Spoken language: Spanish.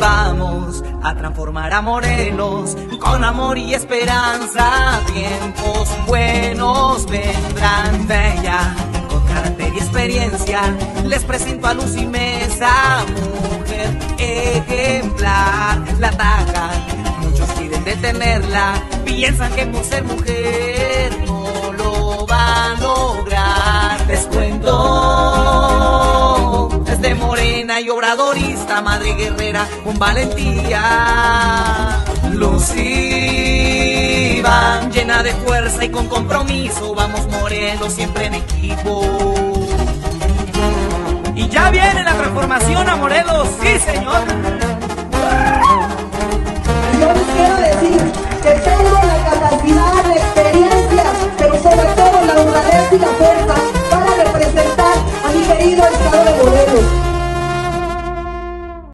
vamos a transformar a Morelos con amor y esperanza. Tiempos buenos vendrán de ella, con carácter y experiencia. Les presento a Lucy Meza, mujer ejemplar. La atacan, muchos quieren detenerla, piensan que por ser mujer no lo va a lograr. Les cuento, es de morena y obradorista, madre guerrera con valentía. Lucy va llena de fuerza y con compromiso. Vamos Morelos siempre en equipo. Y ya viene la transformación a Morelos, sí señor.